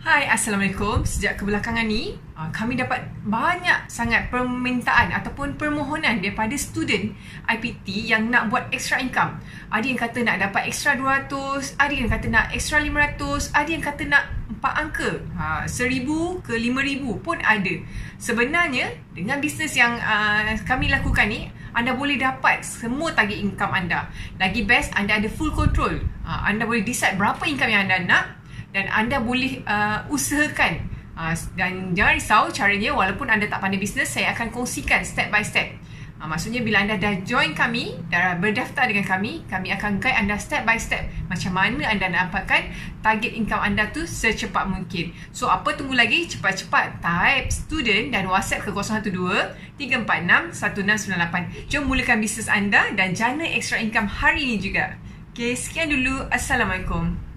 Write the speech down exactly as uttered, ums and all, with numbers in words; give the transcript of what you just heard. Hai, Assalamualaikum. Sejak kebelakangan ni, kami dapat banyak sangat permintaan ataupun permohonan daripada student I P T yang nak buat extra income. Ada yang kata nak dapat extra dua ratus, ada yang kata nak extra lima ratus, ada yang kata nak empat angka, ha, seribu ke lima ribu pun ada. Sebenarnya, dengan bisnes yang uh, kami lakukan ni, anda boleh dapat semua target income anda. Lagi best, anda ada full control. Ha, anda boleh decide berapa income yang anda nak dan anda boleh uh, usahakan uh, dan jangan risau caranya. Walaupun anda tak pandai bisnes, saya akan kongsikan step by step. Uh, maksudnya bila anda dah join kami, dah berdaftar dengan kami, kami akan guide anda step by step macam mana anda nak dapatkan target income anda tu secepat mungkin. So apa tunggu lagi, cepat-cepat type student dan WhatsApp ke kosong satu dua, tiga empat enam, satu enam sembilan lapan. Jom mulakan bisnes anda dan jana extra income hari ini juga. Okay, sekian dulu. Assalamualaikum.